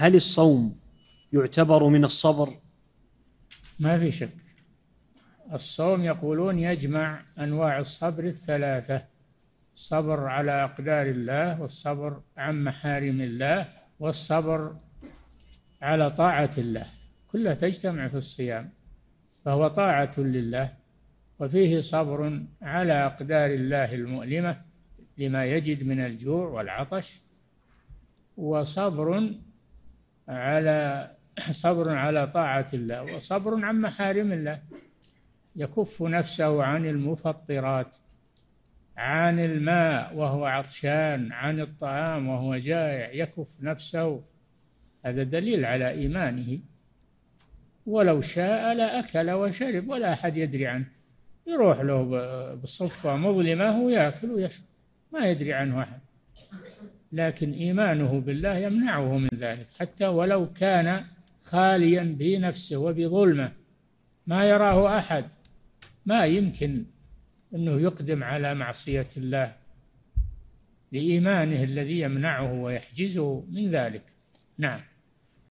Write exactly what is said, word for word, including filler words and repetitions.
هل الصوم يعتبر من الصبر؟ ما في شك، الصوم يقولون يجمع أنواع الصبر الثلاثة: الصبر على أقدار الله، والصبر عن محارم الله، والصبر على طاعة الله، كلها تجتمع في الصيام، فهو طاعة لله، وفيه صبر على أقدار الله المؤلمة لما يجد من الجوع والعطش، وصبر على صبر على طاعة الله، وصبر عن محارم الله، يكف نفسه عن المفطرات، عن الماء وهو عطشان، عن الطعام وهو جائع، يكف نفسه، هذا دليل على إيمانه. ولو شاء لأكل وشرب ولا أحد يدري عنه، يروح له بالصفة مظلمة ويأكل ويشرب ما يدري عنه أحد، لكن إيمانه بالله يمنعه من ذلك، حتى ولو كان خاليا بنفسه وبظلمه ما يراه أحد، ما يمكن أنه يقدم على معصية الله لإيمانه الذي يمنعه ويحجزه من ذلك. نعم.